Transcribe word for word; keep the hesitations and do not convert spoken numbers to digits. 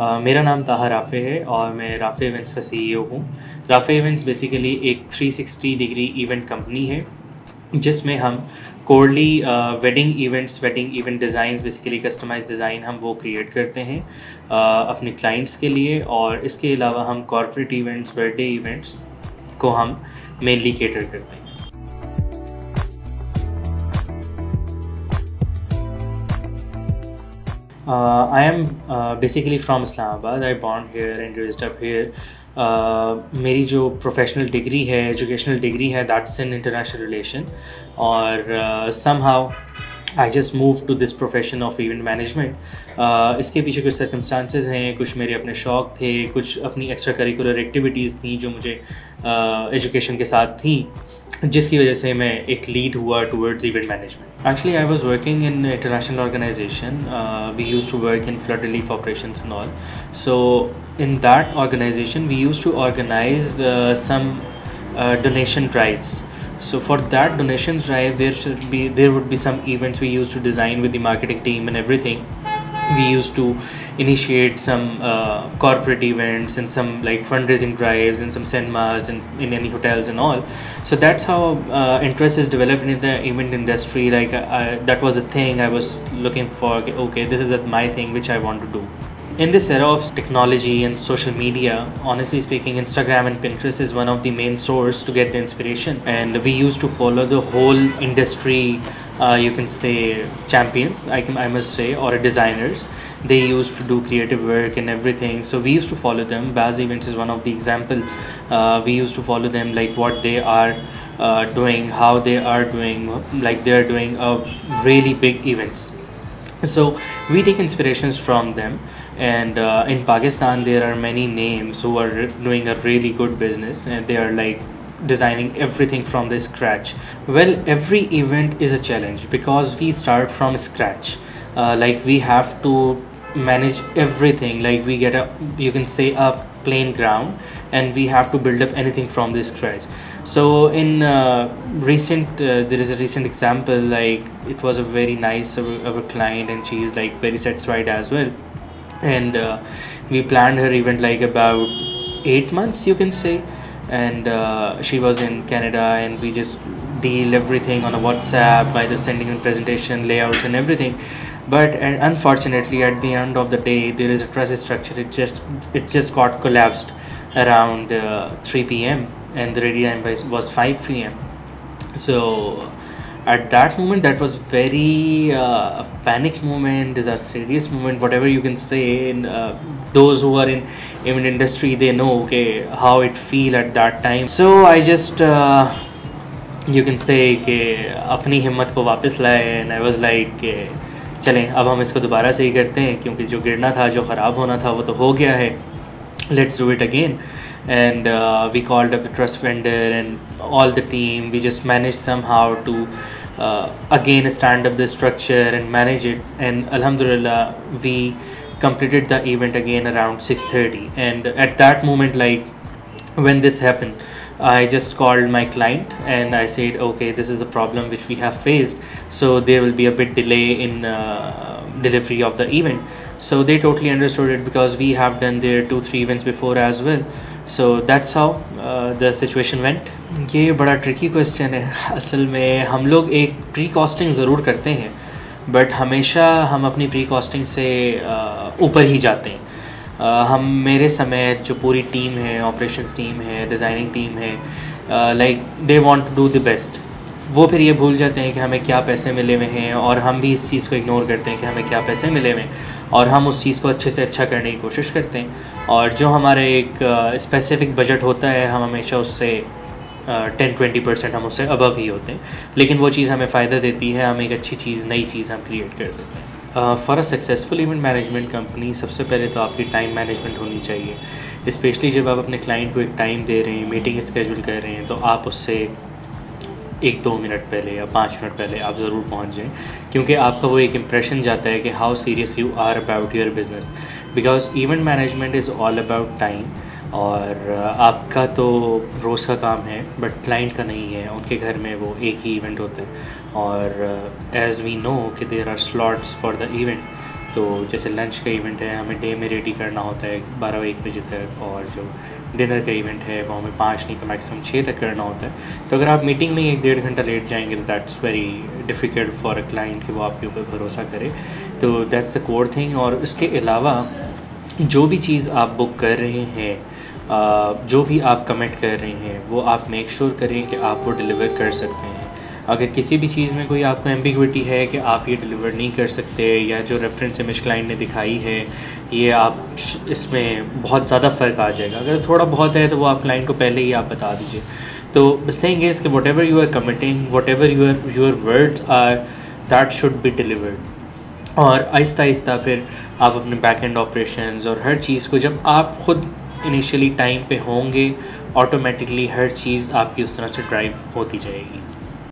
Uh, मेरा नाम ताहा राफ़ी है और मैं राफ़ी इवेंट्स का सीईओ हूँ। राफ़ी इवेंट्स बेसिकली एक three sixty degree event company है जिसमें हम corely wedding events, wedding event designs, basically customise design हम वो क्रिएट करते हैं uh, अपने क्लाइंट्स के लिए। और इसके अलावा हम कॉर्पोरेट इवेंट्स, बर्थडे इवेंट्स को हम मेनली कैटर करते हैं। Uh, I am uh, basically from Islamabad. I born here and raised up here. Uh, मेरी जो professional degree है, educational degree है, that's in international relation. और uh, somehow I just moved to this profession of event management. Uh, इसके पीछे कुछ circumstances हैं, कुछ मेरे अपने शौक थे, कुछ अपनी extra curricular activities थी जो मुझे uh, education के साथ थी, जिसकी वजह से मैं एक लीड हुआ towards event management. Actually I was working in international organisation, we use to work in flood relief operations and all. So in that organisation we use to organise some donation drives. So for that donation drive there should be there would be some events we used to design with the marketing team and everything. We used to initiate some uh, corporate events and some like fundraising drives and some cinemas and in any hotels and all. So that's how uh, interest is developed in the event industry. Like I, I, that was the thing I was looking for. Okay, okay, this is my thing which I want to do. In this era of technology and social media, honestly speaking, Instagram and Pinterest is one of the main source to get the inspiration. And we used to follow the whole industry, uh, you can say champions, I can, I must say, or designers. They used to do creative work and everything. So we used to follow them. Baz Events is one of the example. Uh, we used to follow them, like what they are uh, doing, how they are doing, like they are doing uh, really big events. So we take inspirations from them, and uh, in Pakistan there are many names who are doing a really good business, and they are like designing everything from the scratch. Well, every event is a challenge because we start from scratch. Uh, like we have to manage everything. Like we get a, you can say, a plain ground, and we have to build up anything from the scratch. So in uh, recent uh, there is a recent example, like it was a very nice of, of a client, and she is like very satisfied as well. And uh, we planned her event like about eight months, you can say, and uh, she was in Canada, and we just deal everything on a WhatsApp by the sending and presentation layouts and everything. But and unfortunately at the end of the day there is a trust structure, it just it just got collapsed around uh, three p m and the deadline was, was five p m So at that moment that was very uh, panic moment, disastrous moment, whatever you can say. And uh, those who are in event industry, they know okay how it feel at that time. So I just uh, you can say ke apni himmat ko wapas laye, and I was like ke, चलें अब हम इसको दोबारा सही करते हैं, क्योंकि जो गिरना था, जो ख़राब होना था वो तो हो गया है, let's do it again. And we called up the trust vendor and all the team, we just manage somehow to again stand up the structure and manage it, and अल्हम्दुलिल्लाह we completed the event again around six thirty. And at that moment, like when this happened, I just called my client and I said okay, this is the problem which we have faced, so there will be a bit delay in uh, delivery of the event. So they totally understood it because we have done their two three events before as well. So that's how uh, the situation went. ये बड़ा tricky question है। असल में हम लोग एक pre-costing ज़रूर करते हैं, but हमेशा हम अपनी pre-costing से ऊपर ही जाते हैं। Uh, हम मेरे समेत जो पूरी टीम है, ऑपरेशंस टीम है, डिज़ाइनिंग टीम है, like they want to do the best. वो फिर ये भूल जाते हैं कि हमें क्या पैसे मिले हुए हैं, और हम भी इस चीज़ को इग्नोर करते हैं कि हमें क्या पैसे मिले हुए हैं, और हम उस चीज़ को अच्छे से अच्छा करने की कोशिश करते हैं। और जो हमारा एक स्पेसिफिक uh, बजट होता है, हम हमेशा उससे टेन ट्वेंटी परसेंट हम उससे अबव ही होते हैं, लेकिन वो चीज़ हमें फ़ायदा देती है, हम एक अच्छी चीज़, नई चीज़ हम क्रिएट कर देते हैं। For a successful event management company, सबसे पहले तो आपकी टाइम मैनेजमेंट होनी चाहिए। स्पेशली जब आप अपने क्लाइंट को एक टाइम दे रहे हैं, मीटिंग स्केड्यूल कर रहे हैं, तो आप उससे एक दो मिनट पहले या पाँच मिनट पहले आप ज़रूर पहुंच जाएं, क्योंकि आपका वो एक इम्प्रेशन जाता है कि how serious you are about your business, because event management is all about time. और आपका तो रोज़ का काम है, बट क्लाइंट का नहीं है, उनके घर में वो एक ही इवेंट होता है। और एज़ वी नो कि there are slots for the event, तो जैसे लंच का इवेंट है हमें डे में रेडी करना होता है बारह एक बजे तक, और जो डिनर का इवेंट है वो हमें पाँच नहीं तो मैक्सिमम छः तक करना होता है। तो अगर आप मीटिंग में एक डेढ़ घंटा लेट जाएंगे तो that's very difficult for a client कि वो आपके ऊपर भरोसा करे। तो दैट्स द कोर थिंग। और उसके अलावा जो भी चीज़ आप बुक कर रहे हैं, जो भी आप कमिट कर रहे हैं, वो आप मेक श्योर करें कि आप वो डिलीवर कर सकते हैं। अगर किसी भी चीज़ में कोई आपको एम्बिग्विटी है कि आप ये डिलीवर नहीं कर सकते, या जो रेफरेंस इमेज क्लाइंट ने दिखाई है ये आप इसमें बहुत ज़्यादा फ़र्क आ जाएगा। अगर थोड़ा बहुत है तो वो आप क्लाइंट को पहले ही आप बता दीजिए। तो बस थिंग इज़ कि whatever you are committing, whatever your your words are, that should be delivered. और आहिस्ता आहिस्ता फिर आप अपने बैक एंड ऑपरेशंस और हर चीज़ को जब आप ख़ुद इनिशियली टाइम पे होंगे, ऑटोमेटिकली हर चीज़ आपकी उस तरह से ड्राइव होती जाएगी।